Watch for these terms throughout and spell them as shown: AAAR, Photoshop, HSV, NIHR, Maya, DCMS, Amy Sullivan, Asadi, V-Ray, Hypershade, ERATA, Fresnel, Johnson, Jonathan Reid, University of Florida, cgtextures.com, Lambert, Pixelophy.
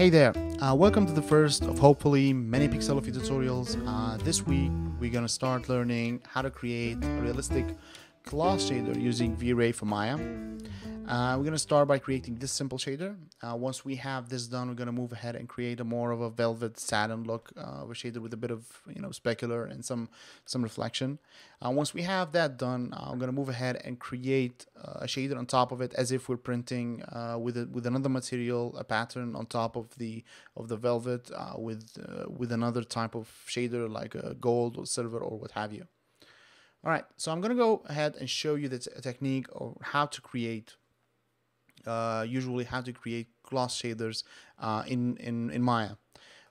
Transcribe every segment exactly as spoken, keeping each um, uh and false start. Hey there, uh, welcome to the first of hopefully many Pixelophy tutorials. Uh, this week we're gonna start learning how to create a realistic gloss shader using V-Ray for Maya. Uh, we're gonna start by creating this simple shader. Uh, once we have this done, we're gonna move ahead and create a more of a velvet satin look, uh, with shader with a bit of you know specular and some some reflection. Uh, once we have that done, uh, I'm gonna move ahead and create a shader on top of it as if we're printing uh, with a, with another material, a pattern on top of the of the velvet uh, with uh, with another type of shader like a gold or silver or what have you. All right, so I'm gonna go ahead and show you the technique of how to create. Uh, usually how to create gloss shaders uh, in, in, in Maya.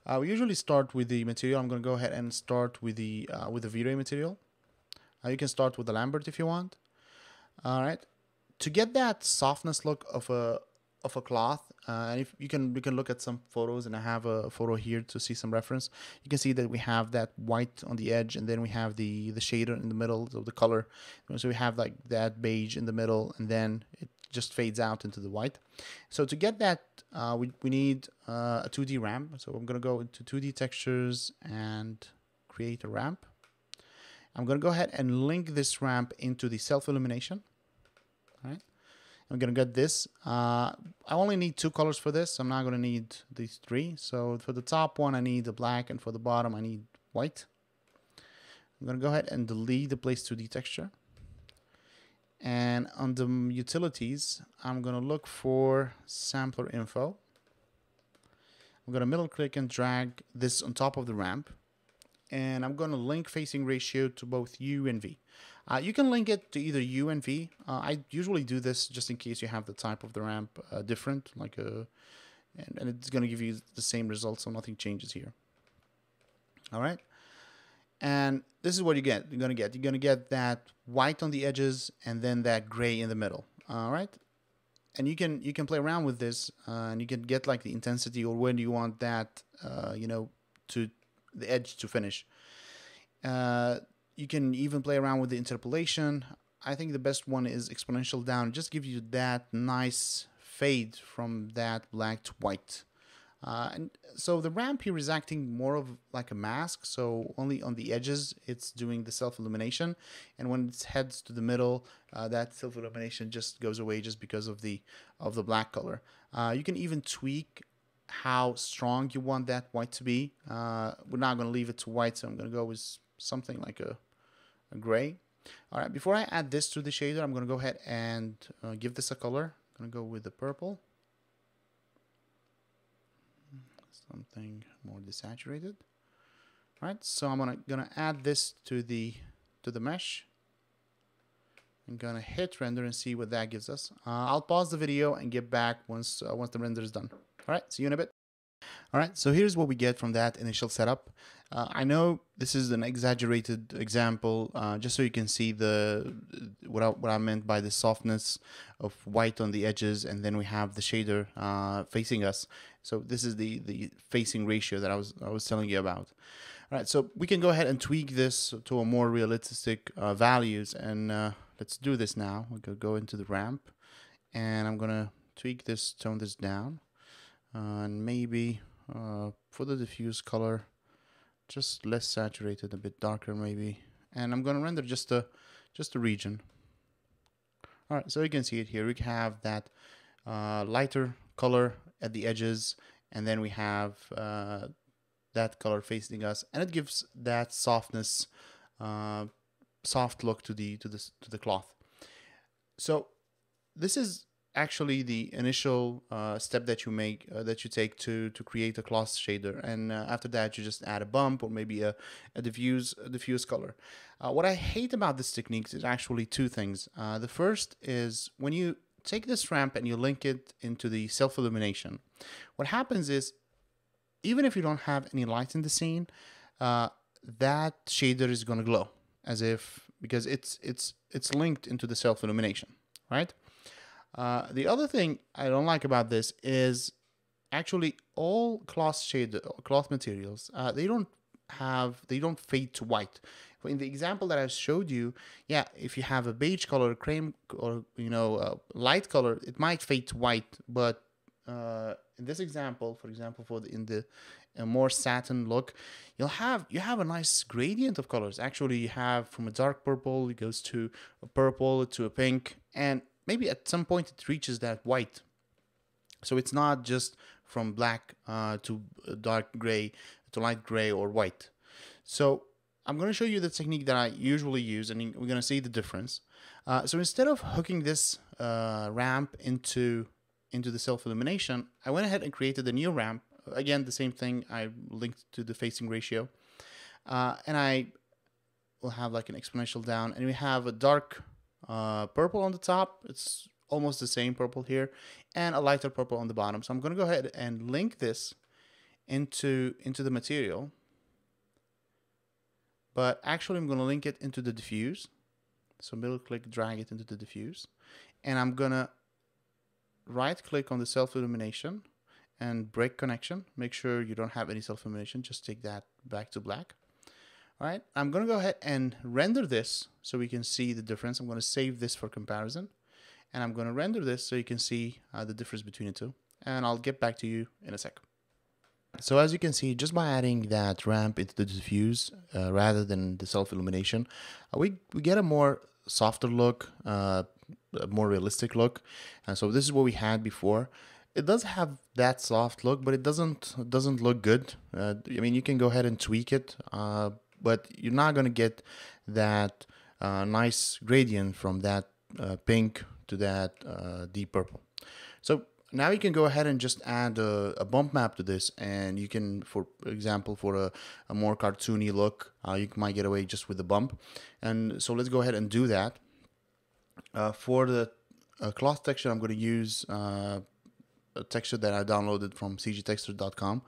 Uh, we usually start with the material. I'm going to go ahead and start with the uh, with the V-Ray material. Uh, you can start with the Lambert if you want. All right. To get that softness look of a of a cloth, uh, and if you can we can look at some photos, and I have a photo here to see some reference. You can see that we have that white on the edge, and then we have the the shader in the middle of the color. So we have like that beige in the middle, and then it just fades out into the white. So to get that, uh, we, we need uh, a two D ramp. So I'm gonna go into two D textures and create a ramp. I'm gonna go ahead and link this ramp into the self-illumination. All right, I'm gonna get this. Uh, I only need two colors for this. So I'm not gonna need these three. So for the top one, I need the black, and for the bottom, I need white. I'm gonna go ahead and delete the place two D texture. And under utilities, I'm going to look for sampler info. I'm going to middle click and drag this on top of the ramp. And I'm going to link facing ratio to both U and V. Uh, you can link it to either U and V. Uh, I usually do this just in case you have the type of the ramp uh, different, like a, and, and it's going to give you the same result, so nothing changes here. All right. And this is what you get. You're going to get. You're going to get that white on the edges and then that gray in the middle. All right. And you can you can play around with this, uh, and you can get like the intensity or when you want that, uh, you know, to the edge to finish. Uh, you can even play around with the interpolation. I think the best one is exponential down. It just gives you that nice fade from that black to white. Uh, and so the ramp here is acting more of like a mask, so only on the edges it's doing the self-illumination, and when it heads to the middle, uh, that self-illumination just goes away just because of the of the black color. Uh, you can even tweak how strong you want that white to be. Uh, we're not going to leave it to white, so I'm going to go with something like a, a gray. All right, before I add this to the shader, I'm going to go ahead and uh, give this a color. I'm going to go with the purple. Something more desaturated. All right, so I'm gonna gonna add this to the to the mesh. I'm gonna hit render and see what that gives us. Uh, I'll pause the video and get back once uh, once the render is done. All right, see you in a bit. All right, so here's what we get from that initial setup. Uh, I know this is an exaggerated example, uh, just so you can see the what I, what I meant by the softness of white on the edges, and then we have the shader uh, facing us. So this is the the facing ratio that I was I was telling you about. All right, so we can go ahead and tweak this to a more realistic uh, values, and uh, let's do this now. We're gonna go into the ramp, and I'm gonna tweak this, tone this down. Uh, and maybe uh, for the diffuse color, just less saturated, a bit darker maybe. And I'm going to render just a just a region. All right, so you can see it here. We have that uh, lighter color at the edges, and then we have uh, that color facing us, and it gives that softness, uh, soft look to the to the to the cloth. So this is actually the initial uh, step that you make uh, that you take to to create a gloss shader, and uh, after that you just add a bump or maybe a, a diffuse a diffuse color. Uh, what I hate about this technique is actually two things. Uh, the first is when you take this ramp and you link it into the self-illumination, what happens is even if you don't have any light in the scene, uh, that shader is going to glow as if because it's it's it's linked into the self-illumination, right? Uh, the other thing I don't like about this is actually all cloth shader, cloth materials, uh, they don't have, they don't fade to white. In the example that I showed you, yeah, if you have a beige color, cream, or you know, uh, light color, it might fade to white, but uh, in this example, for example, for the, in the a more satin look, you'll have you have a nice gradient of colors. Actually, you have from a dark purple, it goes to a purple to a pink, and maybe at some point it reaches that white. So it's not just from black uh, to dark gray to light gray or white. So I'm going to show you the technique that I usually use, and we're going to see the difference. Uh, so instead of hooking this uh, ramp into into the self-illumination, I went ahead and created a new ramp. Again, the same thing. I linked to the facing ratio, uh, and I will have like an exponential down, and we have a dark uh, purple on the top. It's almost the same purple here, and a lighter purple on the bottom. So I'm going to go ahead and link this into into the material. But actually, I'm going to link it into the diffuse. So middle click, drag it into the diffuse. And I'm going to right click on the self-illumination and break connection. Make sure you don't have any self-illumination. Just take that back to black. All right. I'm going to go ahead and render this so we can see the difference. I'm going to save this for comparison. And I'm going to render this so you can see uh, the difference between the two. And I'll get back to you in a sec. So as you can see, just by adding that ramp into the diffuse uh, rather than the self-illumination, uh, we, we get a more softer look, uh, a more realistic look. And so this is what we had before. It does have that soft look, but it doesn't it doesn't look good. Uh, I mean, you can go ahead and tweak it, uh, but you're not going to get that uh, nice gradient from that uh, pink to that uh, deep purple. So now you can go ahead and just add a, a bump map to this, and you can, for example, for a, a more cartoony look, uh, you might get away just with the bump. And so let's go ahead and do that. Uh, for the uh, cloth texture, I'm going to use uh, a texture that I downloaded from c g textures dot com.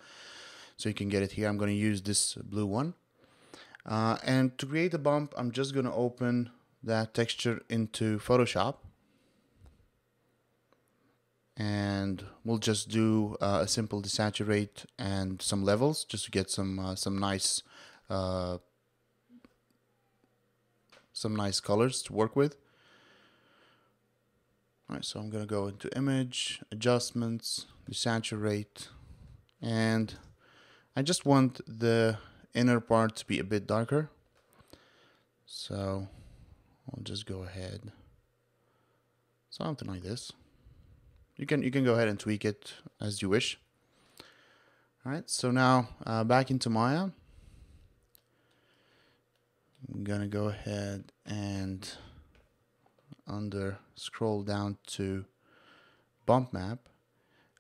So you can get it here. I'm going to use this blue one. Uh, and to create a bump, I'm just going to open that texture into Photoshop. And we'll just do uh, a simple desaturate and some levels just to get some uh, some nice uh, some nice colors to work with. All right, so I'm gonna go into image adjustments, desaturate, and I just want the inner part to be a bit darker. So I'll just go ahead, something like this. You can, you can go ahead and tweak it as you wish. All right, so now uh, back into Maya. I'm gonna go ahead and under scroll down to bump map.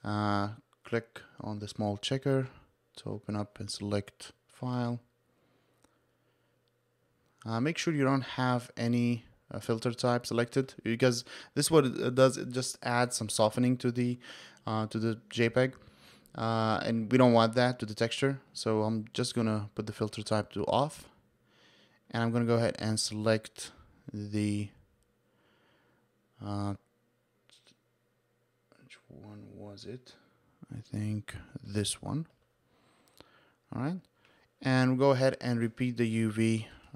Uh, click on the small checker to open up and select file. Uh, make sure you don't have any Uh, filter type selected, because this what it does, it just adds some softening to the uh, to the JPEG, uh, and we don't want that to the texture. So I'm just gonna put the filter type to off, and I'm gonna go ahead and select the uh, which one was it? I think this one. All right, and we'll go ahead and repeat the U V.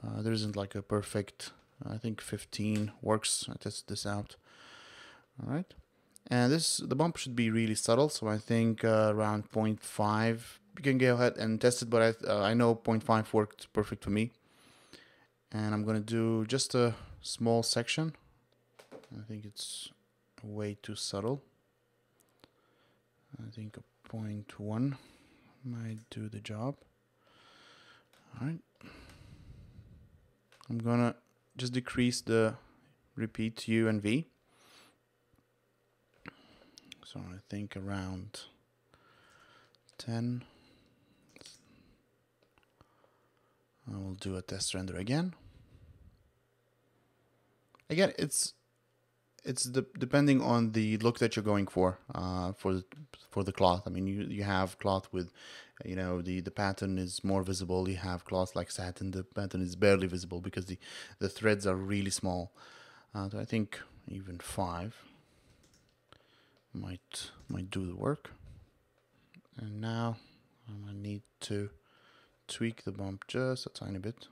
Uh, there isn't like a perfect. I think fifteen works. I tested this out. All right, and this the bump should be really subtle. So I think uh, around zero point five. You can go ahead and test it, but I uh, I know zero point five worked perfect for me. And I'm gonna do just a small section. I think it's way too subtle. I think a zero point one might do the job. All right, I'm gonna just decrease the repeat U and V. So I think around ten. I will do a test render again. Again, it's it's de depending on the look that you're going for uh, for the, for the cloth. I mean, you you have cloth with, you know, the the pattern is more visible. You have cloth like satin, the pattern is barely visible because the the threads are really small. Uh, so I think even five might might do the work. And now I'm gonna need to tweak the bump just a tiny bit.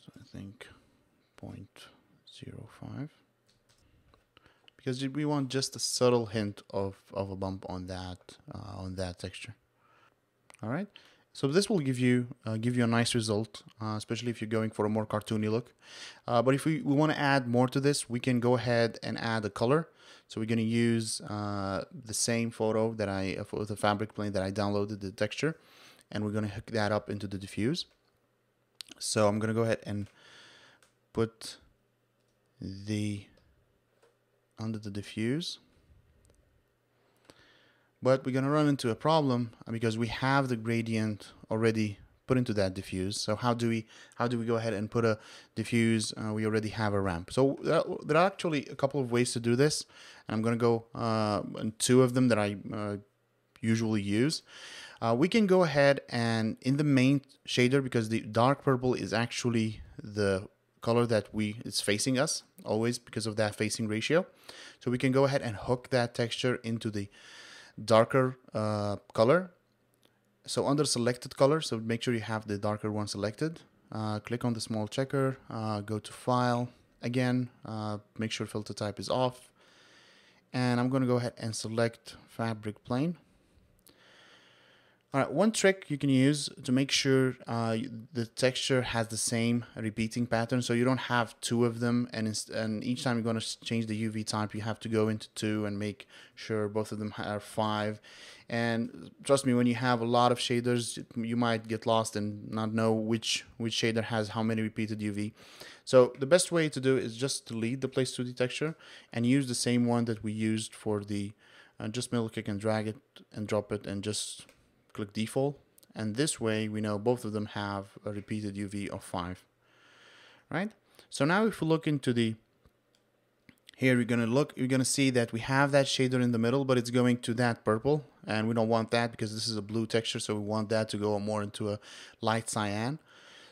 So I think point zero five. because we want just a subtle hint of, of a bump on that uh, on that texture. All right, so this will give you uh, give you a nice result, uh, especially if you're going for a more cartoony look. Uh, but if we, we want to add more to this, we can go ahead and add a color. So we're going to use uh, the same photo that I, for the fabric plane that I downloaded the texture, and we're going to hook that up into the diffuse. So I'm going to go ahead and put the under the diffuse. But we're going to run into a problem because we have the gradient already put into that diffuse. So how do we how do we go ahead and put a diffuse? Uh, we already have a ramp. So there are actually a couple of ways to do this, and I'm going to go uh, on two of them that I uh, usually use. Uh, we can go ahead and in the main shader, because the dark purple is actually the color that we is facing us always because of that facing ratio. So we can go ahead and hook that texture into the darker uh, color. So under selected color, so make sure you have the darker one selected. Uh, click on the small checker, uh, go to file again, uh, make sure filter type is off. And I'm going to go ahead and select fabric plane. All right, one trick you can use to make sure uh, the texture has the same repeating pattern, so you don't have two of them, and, and each time you're going to change the U V type, you have to go into two and make sure both of them are five. And trust me, when you have a lot of shaders, you might get lost and not know which, which shader has how many repeated U V. So the best way to do is just delete the place to the texture and use the same one that we used for the, uh, just middle click and drag it and drop it and just click default, and this way we know both of them have a repeated U V of five. Right, so now if we look into the here, we're gonna look you're gonna see that we have that shader in the middle, but it's going to that purple, and we don't want that because this is a blue texture, so we want that to go more into a light cyan.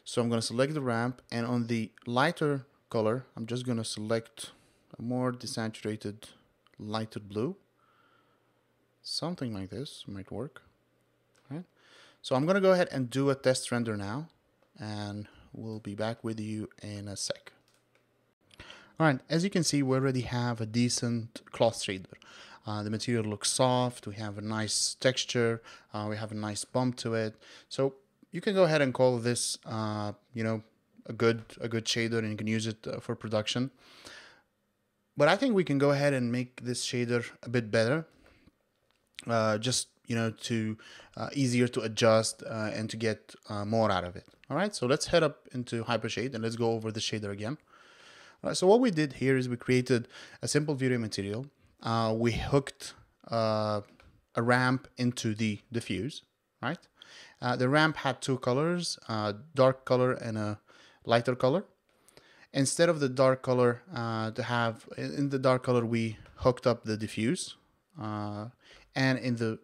So I'm gonna select the ramp, and on the lighter color I'm just gonna select a more desaturated lighter blue, something like this might work. Right. So I'm going to go ahead and do a test render now, and we'll be back with you in a sec. All right, as you can see, we already have a decent cloth shader. Uh, the material looks soft, we have a nice texture, uh, we have a nice bump to it. So you can go ahead and call this, uh, you know, a good, a good shader, and you can use it uh, for production. But I think we can go ahead and make this shader a bit better. Uh, just you know, to uh, easier to adjust uh, and to get uh, more out of it. All right, so let's head up into Hypershade and let's go over the shader again. All right, so what we did here is we created a simple V-Ray material. Uh, we hooked uh, a ramp into the diffuse, right? Uh, the ramp had two colors, uh, dark color and a lighter color. Instead of the dark color uh, to have, in the dark color, we hooked up the diffuse, uh, and in the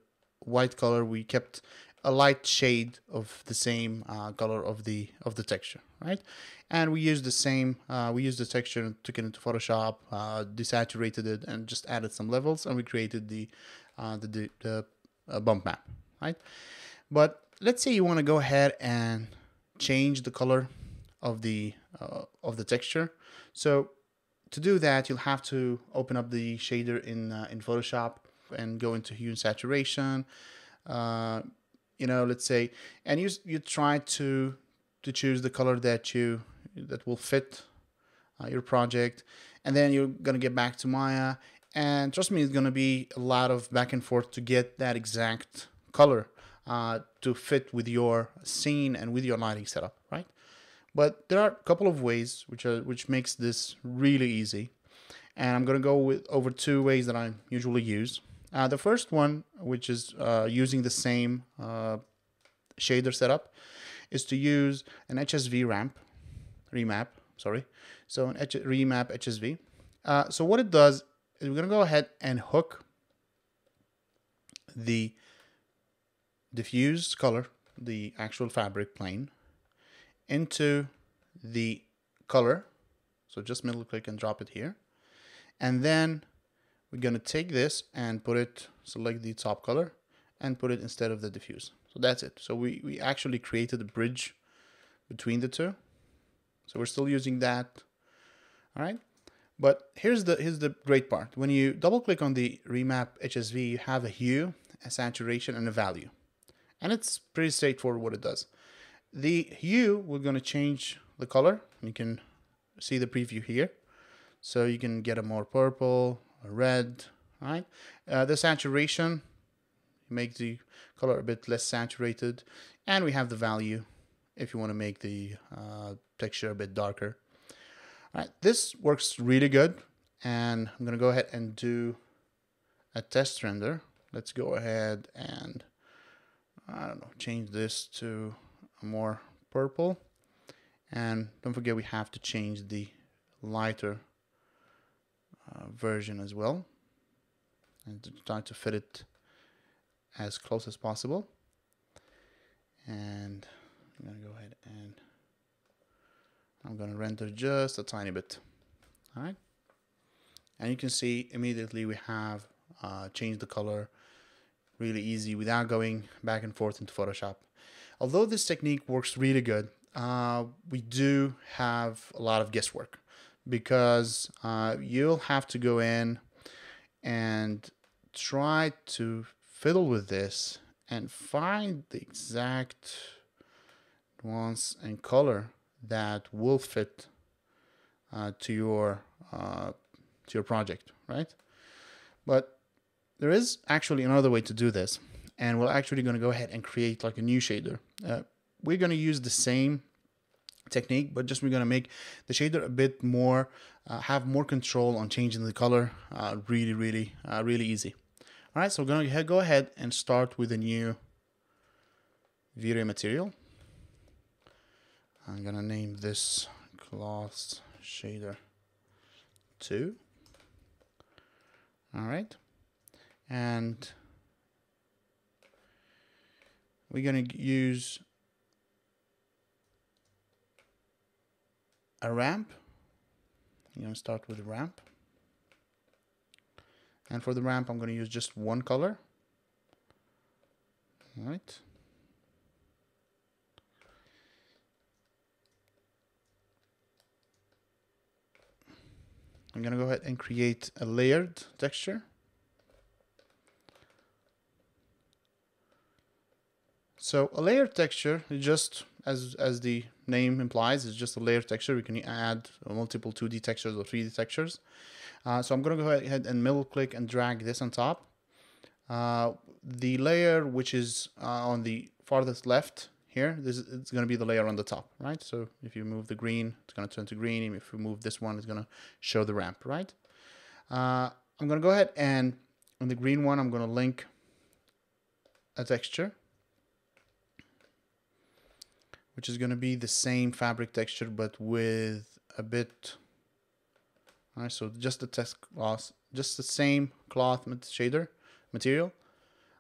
white color we kept a light shade of the same uh, color of the of the texture, right? And we used the same uh, we used the texture and took it into Photoshop, uh, desaturated it, and just added some levels, and we created the uh, the, the, the uh, bump map, right? But let's say you want to go ahead and change the color of the uh, of the texture. So to do that, you'll have to open up the shader in uh, in Photoshop and go into hue and saturation, uh, you know, let's say, and you you try to to choose the color that you that will fit uh, your project, and then you're gonna get back to Maya, and trust me, it's gonna be a lot of back and forth to get that exact color uh, to fit with your scene and with your lighting setup, right? But there are a couple of ways which are which makes this really easy, and I'm gonna go with over two ways that I usually use. Uh, the first one, which is uh, using the same uh, shader setup, is to use an H S V ramp, remap, sorry. So an H remap H S V. Uh, so what it does is we're going to go ahead and hook the diffuse color, the actual fabric plane, into the color. So just middle click and drop it here. And then we're going to take this and put it, select the top color and put it instead of the diffuse. So that's it. So we, we actually created a bridge between the two. So we're still using that. All right. But here's the, here's the great part. When you double click on the remap H S V, you have a hue, a saturation, and a value. And it's pretty straightforward what it does. The hue, we're going to change the color. You can see the preview here. So you can get a more purple, a red, right? Uh, the saturation, make the color a bit less saturated. And we have the value if you want to make the uh, texture a bit darker. All right, this works really good. And I'm going to go ahead and do a test render. Let's go ahead and, I don't know, change this to a more purple. And don't forget, we have to change the lighter uh, version as well. And try to fit it as close as possible. And I'm going to go ahead and I'm going to render just a tiny bit. All right. And you can see immediately we have uh, changed the color really easy without going back and forth into Photoshop. Although this technique works really good, uh, we do have a lot of guesswork because uh, you'll have to go in and try to fiddle with this and find the exact nuance and color that will fit uh, to your uh, to your project, right? But there is actually another way to do this, and we're actually going to go ahead and create like a new shader. Uh, we're going to use the same technique, but just we're going to make the shader a bit more, uh, have more control on changing the color. Uh, really, really, uh, really easy. All right, so we're going to go ahead and start with a new V-Ray material. I'm going to name this Gloss Shader two. All right. And we're going to use a ramp. I'm going to start with a ramp. And for the ramp, I'm going to use just one color. All right. I'm going to go ahead and create a layered texture. So a layered texture is just, as, as the name implies, it's just a layered texture. We can add multiple two D textures or three D textures. Uh, so I'm going to go ahead and middle click and drag this on top. Uh, the layer which is uh, on the farthest left here, this is, it's going to be the layer on the top, right? So if you move the green, it's going to turn to green. If you move this one, it's going to show the ramp, right? Uh, I'm going to go ahead and on the green one, I'm going to link a texture, which is going to be the same fabric texture, but with a bit. All right, so just the test cloth, just the same cloth shader material,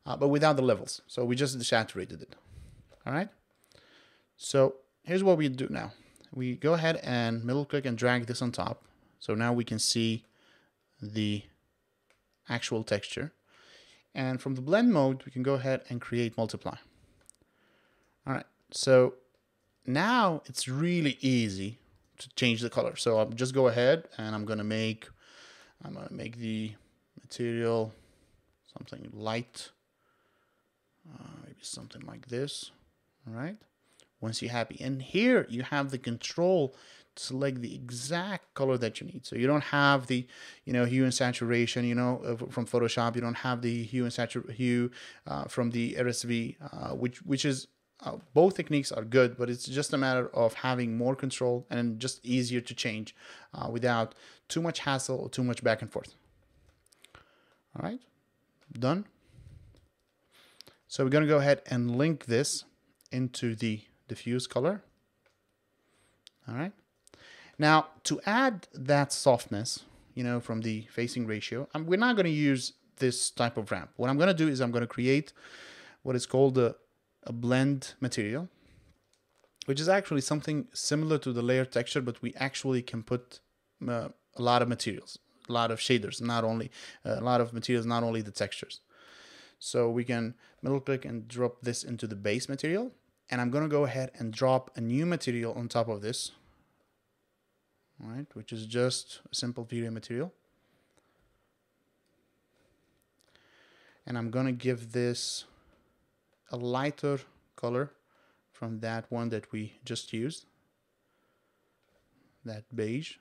uh, but without the levels. So we just desaturated it. All right. So here's what we do now. We go ahead and middle click and drag this on top. So now we can see the actual texture. And from the blend mode, we can go ahead and create multiply. All right. So now it's really easy to change the color. So I'll just go ahead and I'm going to make, I'm going to make the material something light, uh, maybe something like this. All right. Once you're happy, and here you have the control to select the exact color that you need. So you don't have the, you know, hue and saturation, you know, from Photoshop. You don't have the hue and saturation hue uh, from the H S V, uh, which which is Uh, both techniques are good, but it's just a matter of having more control and just easier to change uh, without too much hassle or too much back and forth. All right, done. So we're going to go ahead and link this into the diffuse color. All right. Now to add that softness, you know, from the facing ratio, I'm, we're not going to use this type of ramp. What I'm going to do is I'm going to create what is called a a blend material, which is actually something similar to the layer texture, but we actually can put uh, a lot of materials, a lot of shaders, not only uh, a lot of materials, not only the textures. So we can middle click and drop this into the base material. And I'm going to go ahead and drop a new material on top of this. right, which is just a simple V-Ray material. And I'm going to give this a lighter color from that one that we just used, that beige.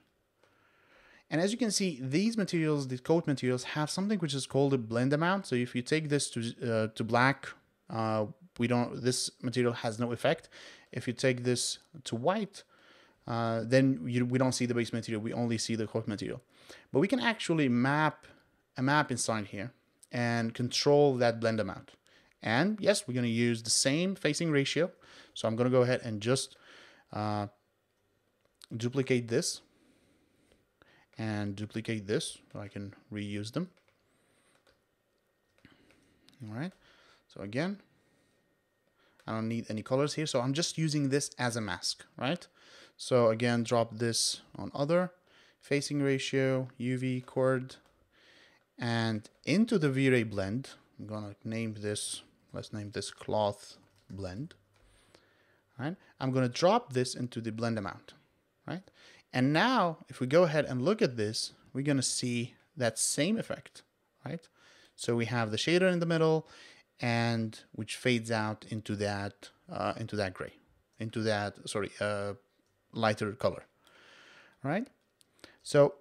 And as you can see, these materials, the coat materials, have something which is called a blend amount. So if you take this to, uh, to black, uh, we don't, this material has no effect. If you take this to white, uh, then you, we don't see the base material, we only see the coat material. But we can actually map a map inside here and control that blend amount. And yes, we're going to use the same facing ratio. So I'm going to go ahead and just uh, duplicate this and duplicate this so I can reuse them. All right. So again, I don't need any colors here. So I'm just using this as a mask, right? So again, drop this on other, facing ratio, U V chord, and into the V-Ray blend. I'm going to name this, let's name this cloth blend. All right. I'm going to drop this into the blend amount, right? And now if we go ahead and look at this, we're going to see that same effect, right? So we have the shader in the middle, and which fades out into that, uh, into that gray, into that, sorry, uh, lighter color. All right. So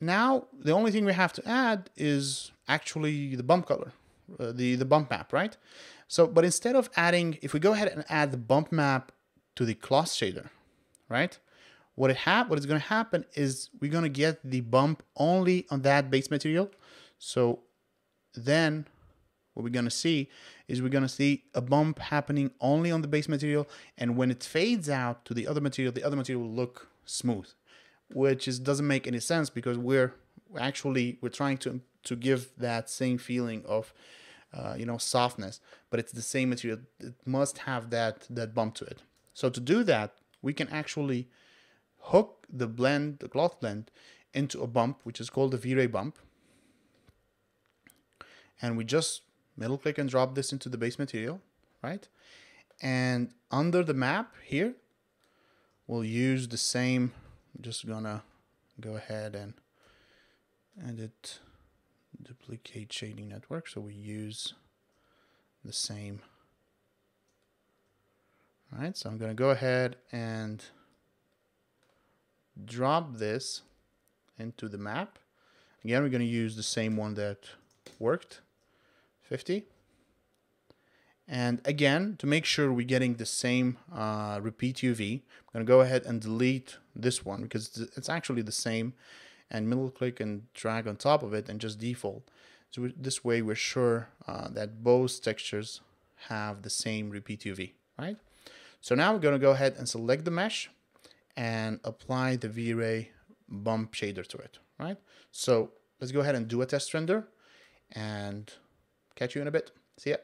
now the only thing we have to add is actually the bump color, uh, the, the bump map, right? So, but instead of adding, if we go ahead and add the bump map to the cloth shader, right? What it ha what is going to happen is we're going to get the bump only on that base material. So then what we're going to see is we're going to see a bump happening only on the base material. And when it fades out to the other material, the other material will look smooth, which is, doesn't make any sense because we're actually, we're trying to, to give that same feeling of, uh, you know, softness, but it's the same material. It must have that, that bump to it. So to do that, we can actually hook the blend, the cloth blend, into a bump, which is called the V-Ray bump. And we just middle click and drop this into the base material, right? And under the map here, we'll use the same, I'm just gonna go ahead and edit, duplicate shading network. So we use the same, all right? So I'm gonna go ahead and drop this into the map. Again, we're gonna use the same one that worked. fifty. And again, to make sure we're getting the same uh, repeat U V, I'm going to go ahead and delete this one because it's actually the same, and middle click and drag on top of it and just default. So this way we're sure uh, that both textures have the same repeat U V, right? So now we're going to go ahead and select the mesh and apply the V-Ray bump shader to it, right? So let's go ahead and do a test render and catch you in a bit. See ya.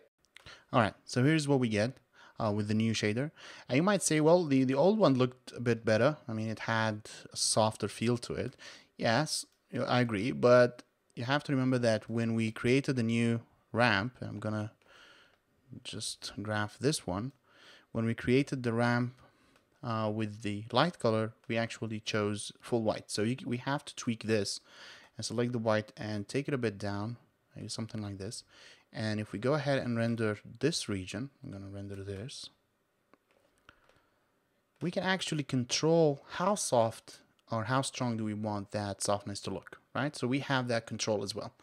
All right, so here's what we get uh, with the new shader. And you might say, well, the, the old one looked a bit better. I mean, it had a softer feel to it. Yes, I agree, but you have to remember that when we created the new ramp, I'm gonna just graph this one. When we created the ramp uh, with the light color, we actually chose full white. So you, we have to tweak this and select the white and take it a bit down, maybe something like this. And if we go ahead and render this region, I'm going to render this, we can actually control how soft or how strong do we want that softness to look, right? So we have that control as well.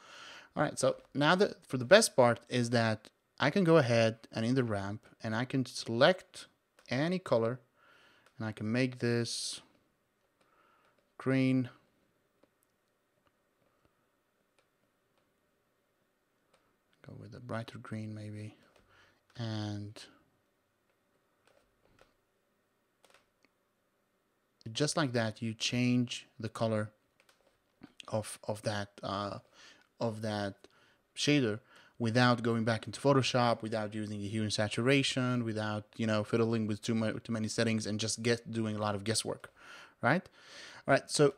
All right, so now that, for the best part is that I can go ahead and in the ramp and I can select any color and I can make this green, with a brighter green maybe, and just like that you change the color of of that uh, of that shader without going back into Photoshop, without using the hue and saturation, without, you know, fiddling with too much, too many settings and just get doing a lot of guesswork, right? All right, so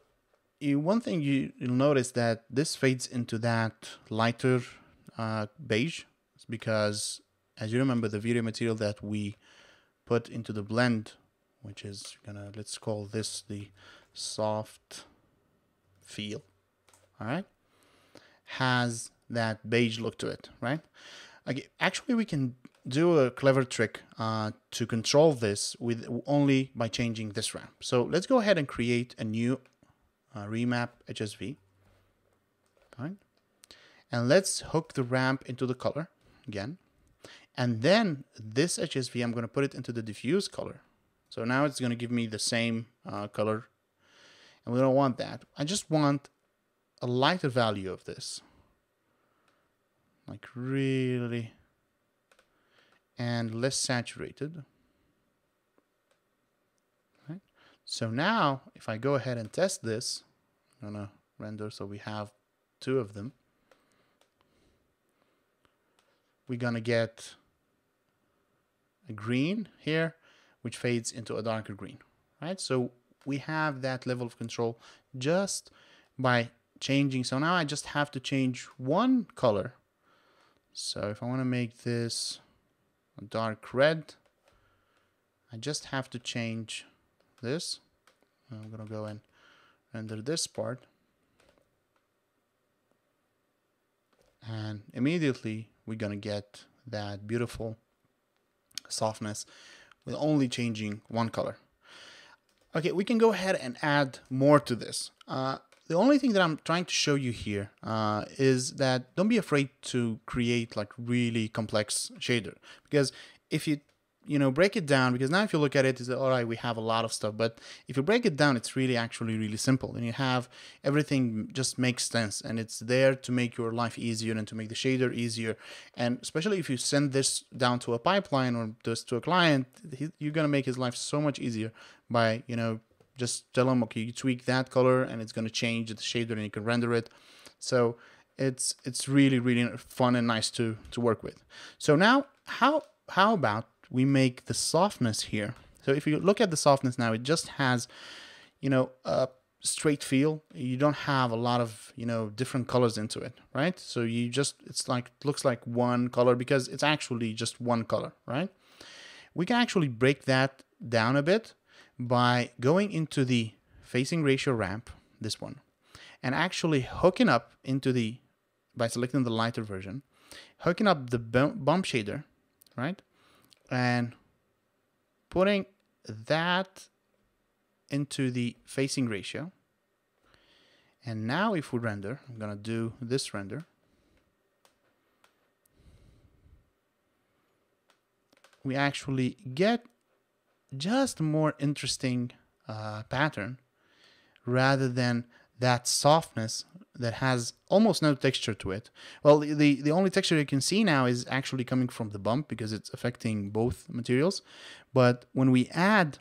you, one thing you, you'll notice that this fades into that lighter Uh, beige. It's because, as you remember, the V-Ray material that we put into the blend, which is gonna, let's call this the soft feel, all right, has that beige look to it, right? Actually, we can do a clever trick uh, to control this with only by changing this ramp. So let's go ahead and create a new uh, remap H S V, all right? And let's hook the ramp into the color again. And then this H S V, I'm going to put it into the diffuse color. So now it's going to give me the same uh, color. And we don't want that. I just want a lighter value of this. Like really. And less saturated. Right. So now if I go ahead and test this, I'm going to render so we have two of them. We're going to get a green here, which fades into a darker green, right? So we have that level of control just by changing. So now I just have to change one color. So if I want to make this a dark red, I just have to change this. I'm going to go and render this part. And immediately we're going to get that beautiful softness with only changing one color. Okay, we can go ahead and add more to this. Uh, the only thing that I'm trying to show you here uh, is that don't be afraid to create like really complex shader, because if you you know break it down, because now if you look at it, it's all right, we have a lot of stuff, but if you break it down, it's really actually really simple, and you have everything just makes sense, and it's there to make your life easier and to make the shader easier. And especially if you send this down to a pipeline or just to a client, he, you're gonna make his life so much easier by you know just tell him, okay, you tweak that color and it's gonna change the shader and you can render it. So it's it's really really fun and nice to to work with. So now how how about we make the softness here. So if you look at the softness now, it just has, you know, a straight feel. You don't have a lot of, you know, different colors into it, right? So you just, it's like, looks like one color because it's actually just one color, right? We can actually break that down a bit by going into the facing ratio ramp, this one, and actually hooking up into the, by selecting the lighter version, hooking up the bump shader, right? And putting that into the facing ratio. And now if we render, I'm going to do this render. We actually get just a more interesting uh, pattern rather than that softness that has almost no texture to it. Well, the, the only texture you can see now is actually coming from the bump because it's affecting both materials. But when we add,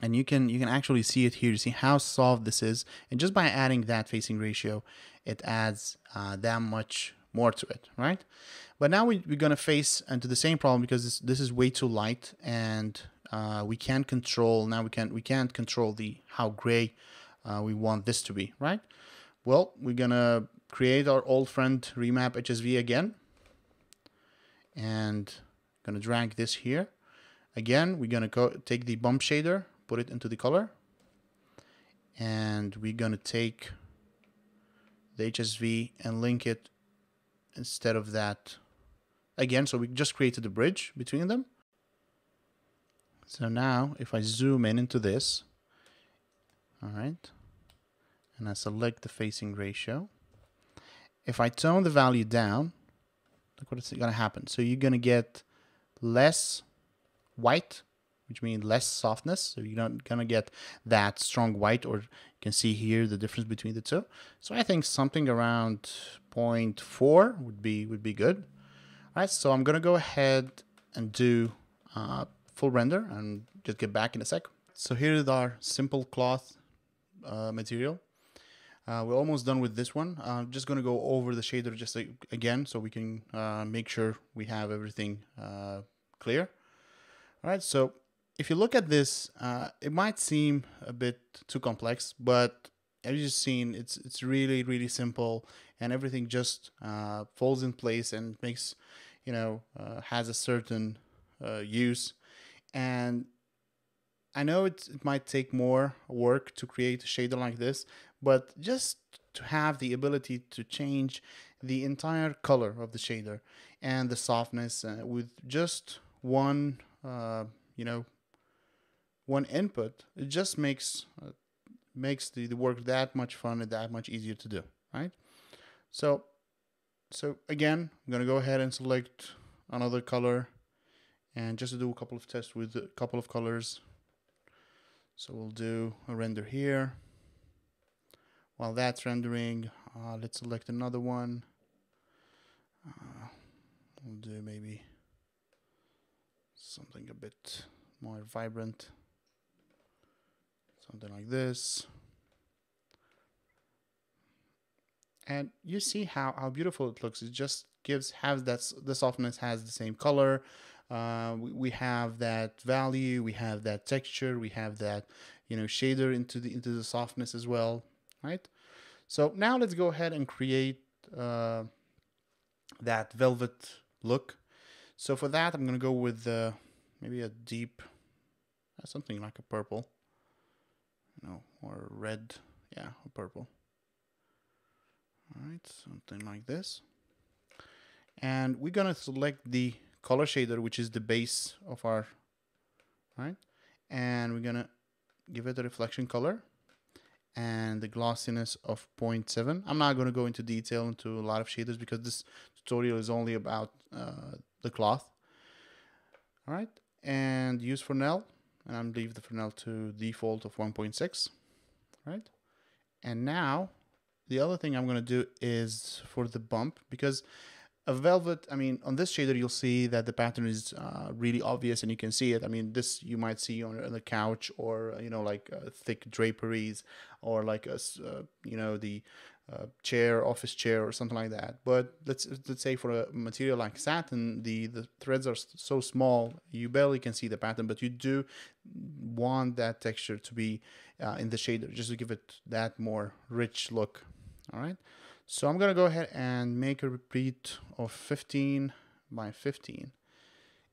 and you can, you can actually see it here, you see how soft this is. And just by adding that facing ratio, it adds uh, that much more to it, right? But now we, we're going to face into the same problem because this, this is way too light, and uh, we can't control, now we can't, we can't control the how gray Uh, we want this to be, right? Well, we're gonna create our old friend remap H S V again, and gonna drag this here. Again, we're gonna go take the bump shader, put it into the color, and we're gonna take the H S V and link it instead of that again. So we just created a bridge between them. So now if I zoom in into this, all right, and I select the facing ratio. If I tone the value down, look what's going to happen. So you're going to get less white, which means less softness. So you're not going to get that strong white, or you can see here the difference between the two. So I think something around zero point four would be would be good. All right, so I'm going to go ahead and do uh, full render and just get back in a sec. So here is our simple cloth Uh, material. Uh, we're almost done with this one. I'm uh, just going to go over the shader just like, again, so we can uh, make sure we have everything uh, clear. All right, so if you look at this, uh, it might seem a bit too complex, but as you've seen, it's it's really really simple, and everything just uh, falls in place and makes, you know, uh, has a certain uh, use. And I know it, it might take more work to create a shader like this, but just to have the ability to change the entire color of the shader and the softness uh, with just one, uh, you know, one input, it just makes uh, makes the, the work that much fun and that much easier to do, right? So, so again, I'm gonna go ahead and select another color and just to do a couple of tests with a couple of colors. So we'll do a render here. While that's rendering, uh, let's select another one. Uh, we'll do maybe something a bit more vibrant. Something like this. And you see how, how beautiful it looks. It just gives, has that, the softness has the same color. Uh, we, we have that value, we have that texture, we have that, you know, shader into the, into the softness as well, right? So now let's go ahead and create uh, that velvet look. So for that, I'm going to go with uh, maybe a deep, uh, something like a purple. No, or red, yeah, or purple. All right, something like this. And we're gonna select the color shader, which is the base of our, right? And we're gonna give it a reflection color and the glossiness of zero point seven. I'm not gonna go into detail into a lot of shaders because this tutorial is only about uh, the cloth. All right, and use Fresnel. And I'm leave the Fresnel to default of one point six, right? And now the other thing I'm going to do is for the bump, because a velvet, I mean, on this shader, you'll see that the pattern is uh, really obvious and you can see it. I mean, this you might see on, on the couch or, you know, like uh, thick draperies or like, a, uh, you know, the uh, chair, office chair or something like that. But let's, let's say for a material like satin, the, the threads are so small, you barely can see the pattern, but you do want that texture to be uh, in the shader just to give it that more rich look. All right. So I'm going to go ahead and make a repeat of fifteen by fifteen.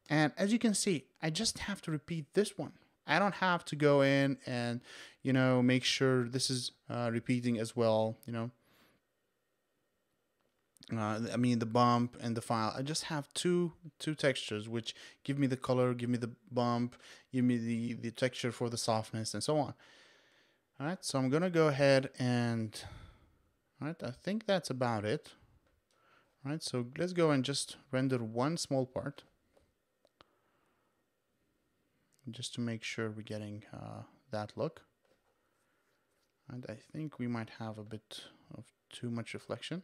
And as you can see, I just have to repeat this one. I don't have to go in and, you know, make sure this is uh, repeating as well, you know. Uh, I mean, the bump and the file. I just have two two textures, which give me the color, give me the bump, give me the, the texture for the softness and so on. All right, so I'm going to go ahead and... Right, I think that's about it. All right, so let's go and just render one small part, just to make sure we're getting uh, that look. And I think we might have a bit of too much reflection.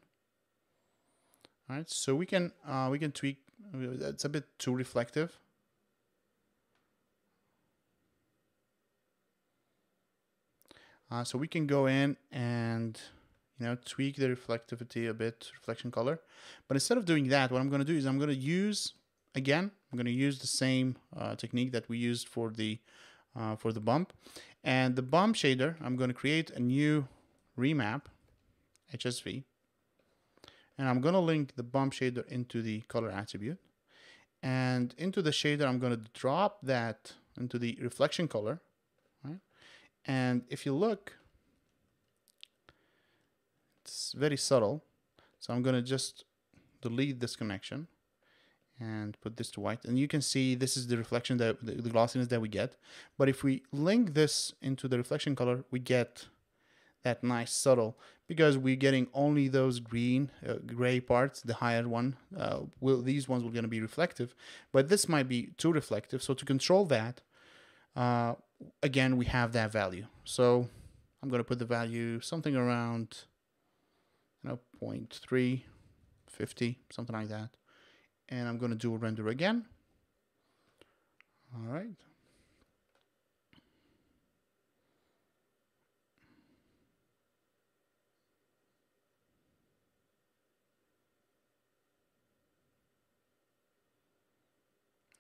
All right, so we can uh, we can tweak. It's a bit too reflective. Uh, so we can go in and. Now tweak the reflectivity a bit, reflection color. But instead of doing that, what I'm going to do is I'm going to use, again, I'm going to use the same uh, technique that we used for the, uh, for the bump. And the bump shader, I'm going to create a new remap, H S V. And I'm going to link the bump shader into the color attribute. And into the shader, I'm going to drop that into the reflection color. Right? And if you look, it's very subtle, so I'm going to just delete this connection and put this to white, and you can see this is the reflection, that the glossiness that we get. But if we link this into the reflection color, we get that nice subtle, because we're getting only those green uh, gray parts. The higher one uh, will these ones will going to be reflective, but this might be too reflective. So to control that, uh, again, we have that value. So I'm going to put the value something around, you know, zero point three, fifty, something like that. And I'm going to do a render again. All right.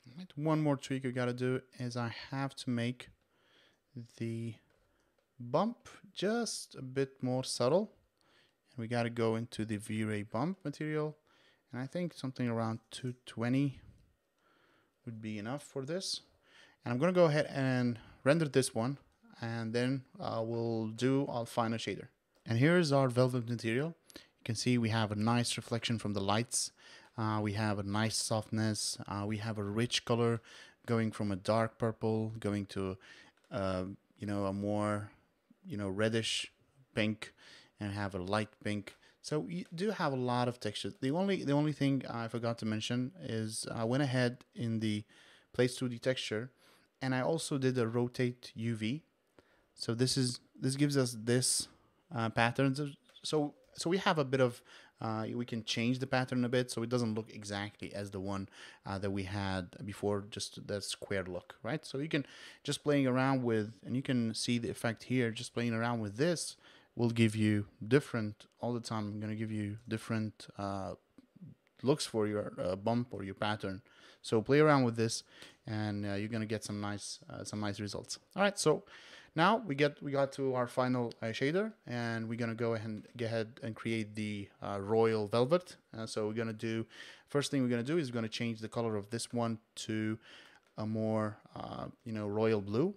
All right. One more tweak I got to do is I have to make the bump just a bit more subtle. We got to go into the V-Ray bump material, and I think something around two twenty would be enough for this. And I'm going to go ahead and render this one, and then uh, we'll do our final shader. And here's our velvet material. You can see we have a nice reflection from the lights. Uh, we have a nice softness. Uh, we have a rich color going from a dark purple, going to, uh, you know, a more, you know, reddish pink, and have a light pink. So you do have a lot of textures. The only the only thing I forgot to mention is I went ahead in the Place two D texture, and I also did a rotate U V. So this is this gives us this uh, patterns. So so we have a bit of uh, we can change the pattern a bit, so it doesn't look exactly as the one uh, that we had before, just that square look, right? So you can just playing around with, and you can see the effect here. Just playing around with this will give you different all the time. I'm going to give you different uh, looks for your uh, bump or your pattern. So play around with this, and uh, you're going to get some nice uh, some nice results. All right, so now we get we got to our final uh, shader, and we're going to go ahead and go ahead and create the uh, royal velvet. Uh, so we're going to do first thing we're going to do is we're going to change the color of this one to a more uh, you know royal blue.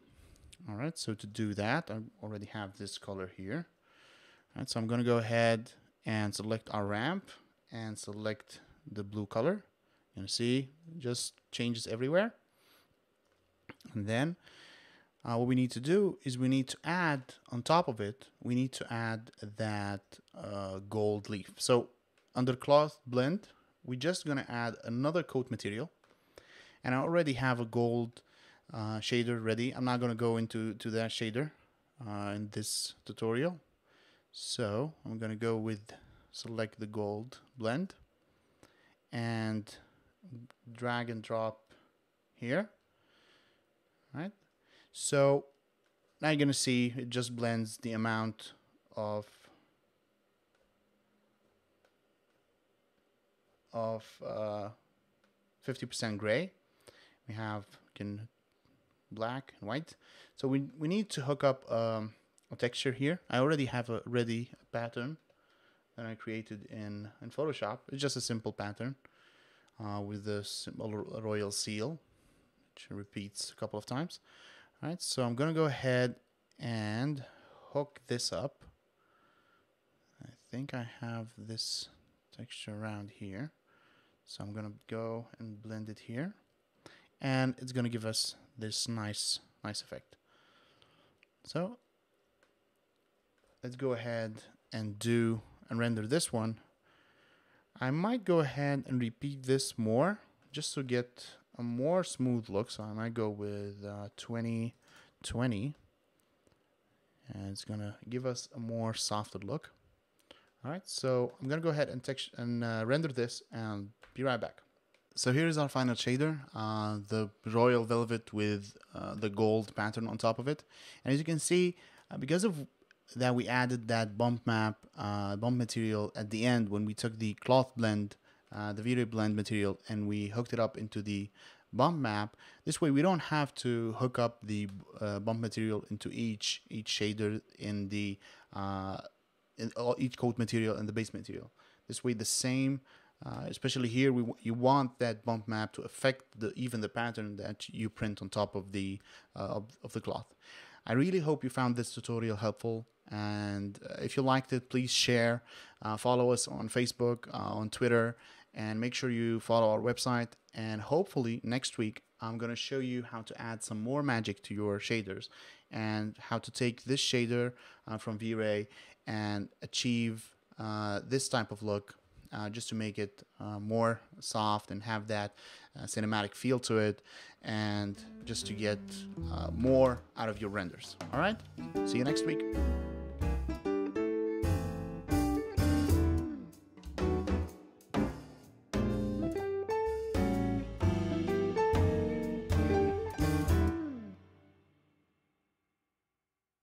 All right, so to do that, I already have this color here. Right, so I'm going to go ahead and select our ramp and select the blue color. You see, it just changes everywhere. And then uh, what we need to do is we need to add on top of it, we need to add that uh, gold leaf. So under cloth blend, we're just going to add another coat material. And I already have a gold uh, shader ready. I'm not going to go into to that shader uh, in this tutorial. So I'm going to go with select the gold blend and drag and drop here. All right. So now you're going to see it just blends the amount of of uh, fifty percent gray. We have can black and white. So we we need to hook up Um, texture here. I already have a ready pattern that I created in, in Photoshop. It's just a simple pattern uh, with the royal seal, which repeats a couple of times. All right, so I'm going to go ahead and hook this up. I think I have this texture around here. So I'm going to go and blend it here, and it's going to give us this nice, nice effect. So let's go ahead and do and render this one. I might go ahead and repeat this more just to get a more smooth look. So I might go with uh, twenty twenty, and it's gonna give us a more softer look. All right, so I'm gonna go ahead and text and uh, render this, and be right back. So here's our final shader, uh, the royal velvet with uh, the gold pattern on top of it. And as you can see, uh, because of that we added that bump map, uh, bump material at the end when we took the cloth blend, uh, the V-Ray blend material, and we hooked it up into the bump map. This way we don't have to hook up the uh, bump material into each each shader in the uh, in all, each coat material and the base material. This way the same, uh, especially here, we w you want that bump map to affect the even the pattern that you print on top of the uh, of, of the cloth. I really hope you found this tutorial helpful, and if you liked it, please share, uh, follow us on Facebook, uh, on Twitter, and make sure you follow our website. And hopefully next week, I'm going to show you how to add some more magic to your shaders, and how to take this shader uh, from V-Ray and achieve uh, this type of look, uh, just to make it uh, more soft and have that uh, cinematic feel to it, and just to get uh, more out of your renders. All right, see you next week.